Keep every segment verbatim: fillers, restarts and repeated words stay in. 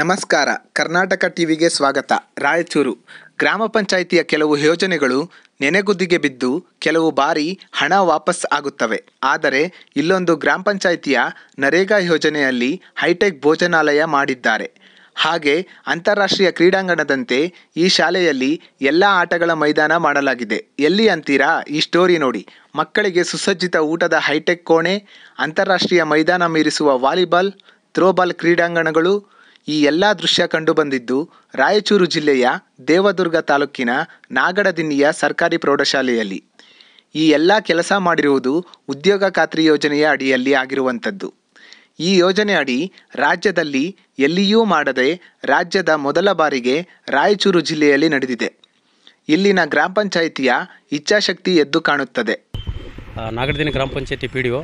ನಮಸ್ಕಾರ ಕರ್ನಾಟಕ ಟಿವಿಗೆ ಸ್ವಾಗತ। ರಾಯಚೂರು ಗ್ರಾಮ ಪಂಚಾಯಿತಿಯ ಕೆಲವು ಯೋಜನೆಗಳು ನೆನೆಗುದ್ದಿಗೆ ಬಿದ್ದು ಕೆಲವು ಬಾರಿ ಹಣ ವಾಪಸ್ ಆಗುತ್ತವೆ। ಆದರೆ ಇಲ್ಲೊಂದು ಗ್ರಾಮ ಪಂಚಾಯಿತಿಯ ನರೇಗಾ ಯೋಜನೆಯಲ್ಲಿ ಹೈಟೆಕ್ ಭೋಜನಾಲಯ ಮಾಡಿದ್ದಾರೆ। ಹಾಗೆ ಅಂತಾರಾಷ್ಟ್ರೀಯ ಕ್ರೀಡಾಂಗಣದಂತೆ ಈ ಶಾಲೆಯಲ್ಲಿ ಎಲ್ಲ ಆಟಗಳ ಮೈದಾನ ಮಾಡಲಾಗಿದೆ। ಎಲ್ಲಿ ಅಂತೀರಾ ಈ ಸ್ಟೋರಿ ನೋಡಿ। ಮಕ್ಕಳಿಗೆ ಸುಸಜ್ಜಿತ ಊಟದ ಹೈಟೆಕ್ ಕೋಣೆ, ಅಂತಾರಾಷ್ಟ್ರೀಯ ಮೈದಾನ ಮೀರಿಸುವ ವಾಲಿಬಾಲ್, ಥ್ರೋಬಾಲ್ ಕ್ರೀಡಾಂಗಣಗಳು ಈ ಎಲ್ಲ ದೃಶ್ಯ ಕಂಡುಬಂದಿದ್ದು ರಾಯಚೂರು ಜಿಲ್ಲೆಯ ದೇವದುರ್ಗ ತಾಲೂಕಿನ ನಾಗಡದಿನ್ನಿಯ ಸರ್ಕಾರಿ ಪ್ರೌಢಶಾಲೆಯಲ್ಲಿ। ಈ ಎಲ್ಲ ಕೆಲಸ ಮಾಡಿರುವುದು ಉದ್ಯೋಗ ಖಾತ್ರಿ ಯೋಜನೆಯ ಅಡಿಯಲ್ಲಿ ಆಗಿರುವಂಥದ್ದು। ಈ ಯೋಜನೆ ಅಡಿ ರಾಜ್ಯದಲ್ಲಿ ಎಲ್ಲಿಯೂ ಮಾಡದೆ ರಾಜ್ಯದ ಮೊದಲ ಬಾರಿಗೆ ರಾಯಚೂರು ಜಿಲ್ಲೆಯಲ್ಲಿ ನಡೆದಿದೆ। ಇಲ್ಲಿನ ಗ್ರಾಮ ಪಂಚಾಯಿತಿಯ ಇಚ್ಛಾಶಕ್ತಿ ಎದ್ದು ಕಾಣುತ್ತದೆ। ನಾಗಡದಿನ್ನಿ ಗ್ರಾಮ ಪಂಚಾಯಿತಿ ಪಿ ಡಿ ಒ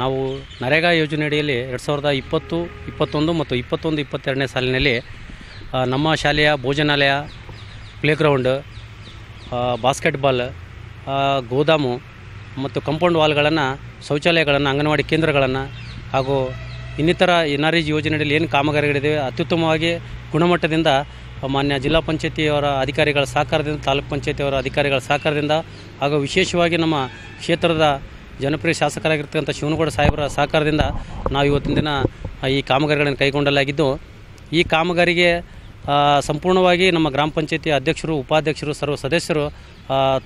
ನಾವು ನರೇಗಾ ಯೋಜನೆ ಅಡಿಯಲ್ಲಿ ಎರಡು ಸಾವಿರದ ಇಪ್ಪತ್ತು ಇಪ್ಪತ್ತೊಂದು ಮತ್ತು ಇಪ್ಪತ್ತೊಂದು ಇಪ್ಪತ್ತೆರಡನೇ ಸಾಲಿನಲ್ಲಿ ನಮ್ಮ ಶಾಲೆಯ ಭೋಜನಾಲಯ, ಪ್ಲೇಗ್ರೌಂಡ್, ಬಾಸ್ಕೆಟ್ಬಾಲ್, ಗೋದಾಮು ಮತ್ತು ಕಂಪೌಂಡ್ ವಾಲ್ಗಳನ್ನು, ಶೌಚಾಲಯಗಳನ್ನು, ಅಂಗನವಾಡಿ ಕೇಂದ್ರಗಳನ್ನು ಹಾಗೂ ಇನ್ನಿತರ ಎನ್ ಆರ್ ಇ ಜಿ ಯೋಜನೆಯಲ್ಲಿ ಏನು ಕಾಮಗಾರಿಗಳಿವೆ ಅತ್ಯುತ್ತಮವಾಗಿ ಗುಣಮಟ್ಟದಿಂದ ಮಾನ್ಯ ಜಿಲ್ಲಾ ಪಂಚಾಯಿತಿಯವರ ಅಧಿಕಾರಿಗಳ ಸಹಕಾರದಿಂದ, ತಾಲೂಕು ಪಂಚಾಯಿತಿಯವರ ಅಧಿಕಾರಿಗಳ ಸಹಕಾರದಿಂದ ಹಾಗೂ ವಿಶೇಷವಾಗಿ ನಮ್ಮ ಕ್ಷೇತ್ರದ ಜನಪ್ರಿಯ ಶಾಸಕರಾಗಿರ್ತಕ್ಕಂಥ ಶಿವನಗೌಡ ಸಾಹೇಬರ ಸಹಕಾರದಿಂದ ನಾವು ಇವತ್ತಿನ ದಿನ ಈ ಕಾಮಗಾರಿಗಳನ್ನು ಕೈಗೊಂಡಲಾಗಿದ್ದು, ಈ ಕಾಮಗಾರಿಗೆ ಸಂಪೂರ್ಣವಾಗಿ ನಮ್ಮ ಗ್ರಾಮ ಪಂಚಾಯಿತಿ ಅಧ್ಯಕ್ಷರು, ಉಪಾಧ್ಯಕ್ಷರು, ಸರ್ವ ಸದಸ್ಯರು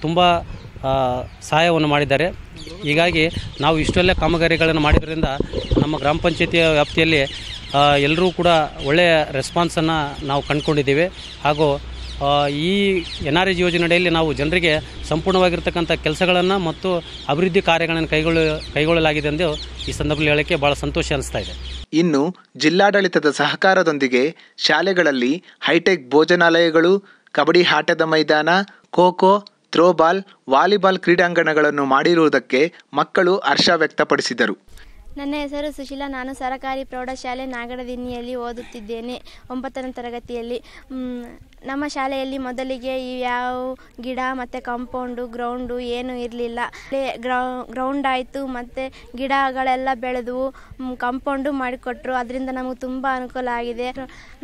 ತುಂಬ ಸಹಾಯವನ್ನು ಮಾಡಿದ್ದಾರೆ। ಹೀಗಾಗಿ ನಾವು ಇಷ್ಟೆಲ್ಲ ಕಾಮಗಾರಿಗಳನ್ನು ಮಾಡಿದ್ರಿಂದ ನಮ್ಮ ಗ್ರಾಮ ಪಂಚಾಯಿತಿಯ ವ್ಯಾಪ್ತಿಯಲ್ಲಿ ಎಲ್ಲರೂ ಕೂಡ ಒಳ್ಳೆಯ ರೆಸ್ಪಾನ್ಸನ್ನು ನಾವು ಕಂಡುಕೊಂಡಿದ್ದೀವಿ। ಹಾಗೂ ಈ ಎನ್ ಆರ್ ಇ ಜಿ ಯೋಜನೆಯಲ್ಲಿ ನಾವು ಜನರಿಗೆ ಸಂಪೂರ್ಣವಾಗಿರ್ತಕ್ಕಂಥ ಕೆಲಸಗಳನ್ನು ಮತ್ತು ಅಭಿವೃದ್ಧಿ ಕಾರ್ಯಗಳನ್ನು ಕೈಗೊಳ್ಳ ಕೈಗೊಳ್ಳಲಾಗಿದೆ ಎಂದು ಈ ಸಂದರ್ಭದಲ್ಲಿ ಹೇಳೋಕ್ಕೆ ಭಾಳ ಸಂತೋಷ ಅನಿಸ್ತಾ ಇದೆ। ಇನ್ನು ಜಿಲ್ಲಾಡಳಿತದ ಸಹಕಾರದೊಂದಿಗೆ ಶಾಲೆಗಳಲ್ಲಿ ಹೈಟೆಕ್ ಭೋಜನಾಲಯಗಳು, ಕಬಡ್ಡಿ ಆಟದ ಮೈದಾನ, ಖೋ ಖೋ, ಥ್ರೋಬಾಲ್, ವಾಲಿಬಾಲ್ ಕ್ರೀಡಾಂಗಣಗಳನ್ನು ಮಾಡಿರುವುದಕ್ಕೆ ಮಕ್ಕಳು ಹರ್ಷ ವ್ಯಕ್ತಪಡಿಸಿದರು। ನನ್ನ ಹೆಸರು ಸುಶೀಲಾ, ನಾನು ಸರಕಾರಿ ಪ್ರೌಢಶಾಲೆ ನಾಗಡದಿನ್ನಿಯಲ್ಲಿ ಓದುತ್ತಿದ್ದೇನೆ ಒಂಬತ್ತನೇ ತರಗತಿಯಲ್ಲಿ। ನಮ್ಮ ಶಾಲೆಯಲ್ಲಿ ಮೊದಲಿಗೆ ಯಾವ ಗಿಡ ಮತ್ತು ಕಾಂಪೌಂಡು, ಗ್ರೌಂಡು ಏನೂ ಇರಲಿಲ್ಲ। ಗ್ರೌ ಗ್ರೌಂಡ್ ಆಯಿತು ಮತ್ತು ಗಿಡಗಳೆಲ್ಲ ಬೆಳೆದವು, ಕಾಂಪೌಂಡು ಮಾಡಿಕೊಟ್ರು, ಅದರಿಂದ ನಮಗೆ ತುಂಬ ಅನುಕೂಲ ಆಗಿದೆ।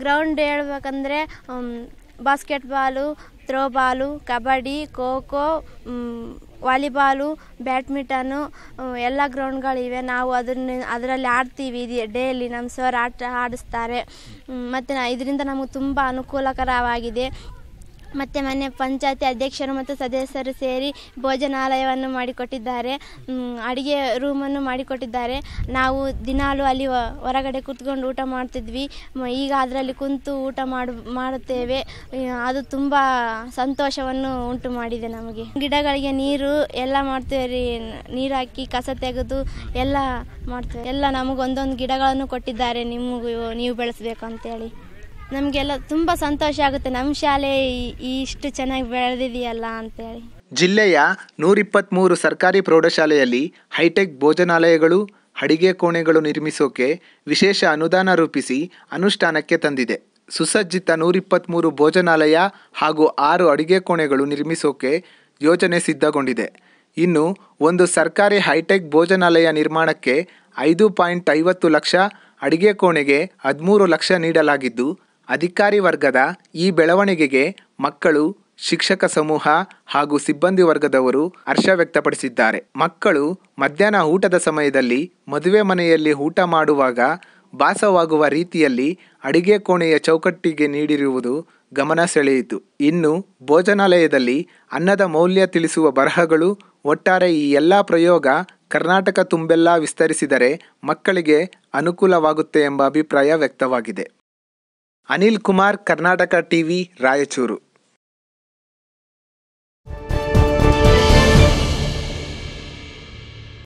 ಗ್ರೌಂಡ್ ಹೇಳ್ಬೇಕಂದ್ರೆ basketball, throwball, kabaddi, kho kho, volleyball, badminton ಎಲ್ಲ ಗ್ರೌಂಡ್ಗಳಿವೆ। ನಾವು ಅದನ್ನು ಅದರಲ್ಲಿ ಆಡ್ತೀವಿ ಡೇಲಿ, ನಮ್ಮ ಸರ್ ಆಟ ಆಡಿಸ್ತಾರೆ ಮತ್ತು ಇದರಿಂದ ನಮಗೆ ತುಂಬ ಅನುಕೂಲಕರವಾಗಿದೆ। ಮತ್ತು ಮೊನ್ನೆ ಪಂಚಾಯತಿ ಅಧ್ಯಕ್ಷರು ಮತ್ತು ಸದಸ್ಯರು ಸೇರಿ ಭೋಜನಾಲಯವನ್ನು ಮಾಡಿಕೊಟ್ಟಿದ್ದಾರೆ, ಅಡುಗೆ ರೂಮನ್ನು ಮಾಡಿಕೊಟ್ಟಿದ್ದಾರೆ। ನಾವು ದಿನಾಲೂ ಅಲ್ಲಿ ಹೊರಗಡೆ ಕೂತ್ಕೊಂಡು ಊಟ ಮಾಡ್ತಿದ್ವಿ, ಈಗ ಅದರಲ್ಲಿ ಕುಂತು ಊಟ ಮಾಡು ಮಾಡುತ್ತೇವೆ ಅದು ತುಂಬ ಸಂತೋಷವನ್ನು ಉಂಟು ಮಾಡಿದೆ ನಮಗೆ। ಗಿಡಗಳಿಗೆ ನೀರು ಎಲ್ಲ ಮಾಡ್ತೇವೆ ರೀ, ನೀರು ಹಾಕಿ ಕಸ ತೆಗೆದು ಎಲ್ಲ ಮಾಡ್ತೇವೆ। ಎಲ್ಲ ನಮಗೊಂದೊಂದು ಗಿಡಗಳನ್ನು ಕೊಟ್ಟಿದ್ದಾರೆ, ನಿಮಗೂ ನೀವು ಬೆಳೆಸಬೇಕು ಅಂತೇಳಿ। ನಮಗೆಲ್ಲ ತುಂಬ ಸಂತೋಷ ಆಗುತ್ತೆ, ನಮ್ಮ ಶಾಲೆ ಇಷ್ಟು ಚೆನ್ನಾಗಿ ಬೆಳೆದಿದೆಯಲ್ಲ ಅಂತೇಳಿ। ಜಿಲ್ಲೆಯ ನೂರಿಪ್ಪತ್ತ್ಮೂರು ಸರ್ಕಾರಿ ಪ್ರೌಢಶಾಲೆಯಲ್ಲಿ ಹೈಟೆಕ್ ಭೋಜನಾಲಯಗಳು, ಅಡಿಗೆ ಕೋಣೆಗಳು ನಿರ್ಮಿಸೋಕೆ ವಿಶೇಷ ಅನುದಾನ ರೂಪಿಸಿ ಅನುಷ್ಠಾನಕ್ಕೆ ತಂದಿದೆ। ಸುಸಜ್ಜಿತ ನೂರಿಪ್ಪತ್ತ್ಮೂರು ಭೋಜನಾಲಯ ಹಾಗೂ ಆರು ಅಡಿಗೆ ಕೋಣೆಗಳು ನಿರ್ಮಿಸೋಕೆ ಯೋಜನೆ ಸಿದ್ಧಗೊಂಡಿದೆ। ಇನ್ನು ಒಂದು ಸರ್ಕಾರಿ ಹೈಟೆಕ್ ಭೋಜನಾಲಯ ನಿರ್ಮಾಣಕ್ಕೆ ಐದು ಪಾಯಿಂಟ್ ಐವತ್ತು ಲಕ್ಷ, ಅಡಿಗೆ ಕೋಣೆಗೆ ಹದಿಮೂರು ಲಕ್ಷ ನೀಡಲಾಗಿದ್ದು, ಅಧಿಕಾರಿ ವರ್ಗದ ಈ ಬೆಳವಣಿಗೆಗೆ ಮಕ್ಕಳು, ಶಿಕ್ಷಕ ಸಮೂಹ ಹಾಗೂ ಸಿಬ್ಬಂದಿ ವರ್ಗದವರು ಹರ್ಷ ವ್ಯಕ್ತಪಡಿಸಿದ್ದಾರೆ। ಮಕ್ಕಳು ಮಧ್ಯಾಹ್ನ ಊಟದ ಸಮಯದಲ್ಲಿ ಮದುವೆ ಮನೆಯಲ್ಲಿ ಊಟ ಮಾಡುವಾಗ ಭಾಸವಾಗುವ ರೀತಿಯಲ್ಲಿ ಅಡಿಗೆ ಕೋಣೆಯ ಚೌಕಟ್ಟಿಗೆ ನೀಡಿರುವುದು ಗಮನ ಸೆಳೆಯಿತು। ಇನ್ನು ಭೋಜನಾಲಯದಲ್ಲಿ ಅನ್ನದ ಮೌಲ್ಯ ತಿಳಿಸುವ ಬರಹಗಳು, ಒಟ್ಟಾರೆ ಈ ಎಲ್ಲ ಪ್ರಯೋಗ ಕರ್ನಾಟಕ ತುಂಬೆಲ್ಲ ವಿಸ್ತರಿಸಿದರೆ ಮಕ್ಕಳಿಗೆ ಅನುಕೂಲವಾಗುತ್ತೆ ಎಂಬ ಅಭಿಪ್ರಾಯ ವ್ಯಕ್ತವಾಗಿದೆ। ಅನಿಲ್ ಕುಮಾರ್, ಕರ್ನಾಟಕ ಟಿವಿ, ರಾಯಚೂರು।